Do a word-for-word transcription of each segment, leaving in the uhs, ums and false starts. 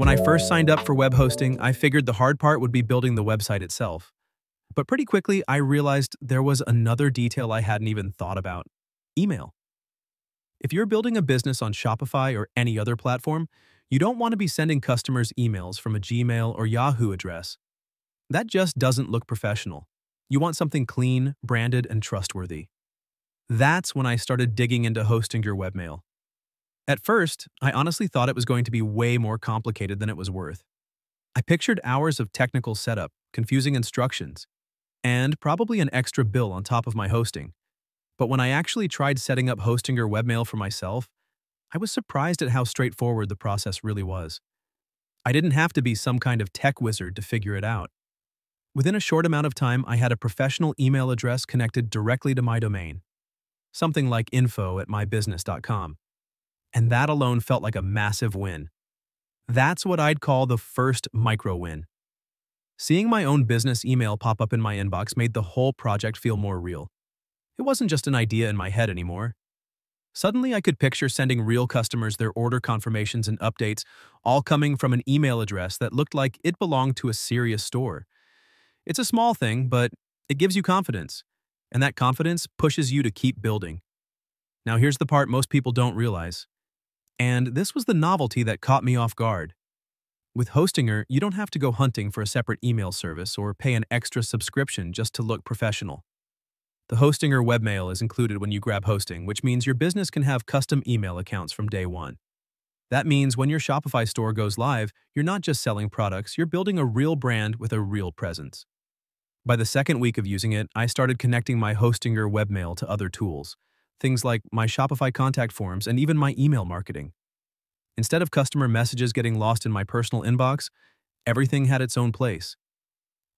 When I first signed up for web hosting, I figured the hard part would be building the website itself. But pretty quickly, I realized there was another detail I hadn't even thought about: email. If you're building a business on Shopify or any other platform, you don't want to be sending customers emails from a Gmail or Yahoo address. That just doesn't look professional. You want something clean, branded, and trustworthy. That's when I started digging into Hostinger webmail. At first, I honestly thought it was going to be way more complicated than it was worth. I pictured hours of technical setup, confusing instructions, and probably an extra bill on top of my hosting. But when I actually tried setting up Hostinger webmail for myself, I was surprised at how straightforward the process really was. I didn't have to be some kind of tech wizard to figure it out. Within a short amount of time, I had a professional email address connected directly to my domain, something like info at my business dot com. And that alone felt like a massive win. That's what I'd call the first micro win. Seeing my own business email pop up in my inbox made the whole project feel more real. It wasn't just an idea in my head anymore. Suddenly, I could picture sending real customers their order confirmations and updates, all coming from an email address that looked like it belonged to a serious store. It's a small thing, but it gives you confidence, and that confidence pushes you to keep building. Now here's the part most people don't realize, and this was the novelty that caught me off guard. With Hostinger, you don't have to go hunting for a separate email service or pay an extra subscription just to look professional. The Hostinger webmail is included when you grab hosting, which means your business can have custom email accounts from day one. That means when your Shopify store goes live, you're not just selling products, you're building a real brand with a real presence. By the second week of using it, I started connecting my Hostinger webmail to other tools, things like my Shopify contact forms and even my email marketing. Instead of customer messages getting lost in my personal inbox, everything had its own place.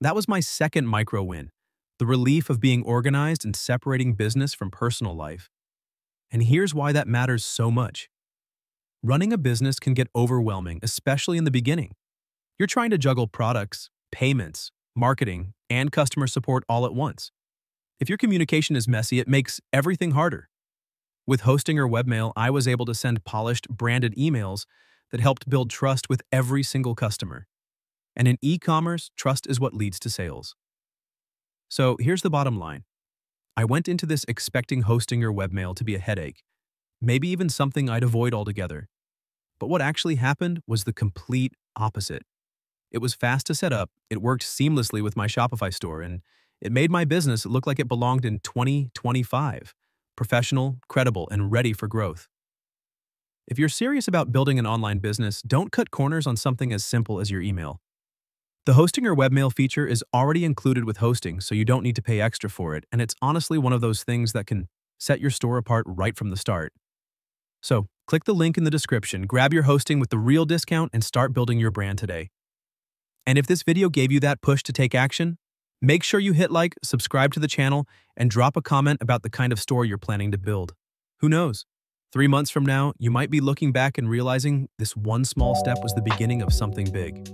That was my second micro win, the relief of being organized and separating business from personal life. And here's why that matters so much. Running a business can get overwhelming, especially in the beginning. You're trying to juggle products, payments, marketing, and customer support all at once. If your communication is messy, it makes everything harder. With Hostinger webmail, I was able to send polished, branded emails that helped build trust with every single customer. And in e-commerce, trust is what leads to sales. So here's the bottom line. I went into this expecting Hostinger webmail to be a headache, maybe even something I'd avoid altogether. But what actually happened was the complete opposite. It was fast to set up, it worked seamlessly with my Shopify store, and it made my business look like it belonged in twenty twenty-five. Professional, credible, and ready for growth. If you're serious about building an online business, don't cut corners on something as simple as your email. The Hostinger webmail feature is already included with hosting, so you don't need to pay extra for it, and it's honestly one of those things that can set your store apart right from the start. So, click the link in the description, grab your hosting with the real discount, and start building your brand today. And if this video gave you that push to take action, make sure you hit like, subscribe to the channel, and drop a comment about the kind of store you're planning to build. Who knows? Three months from now, you might be looking back and realizing this one small step was the beginning of something big.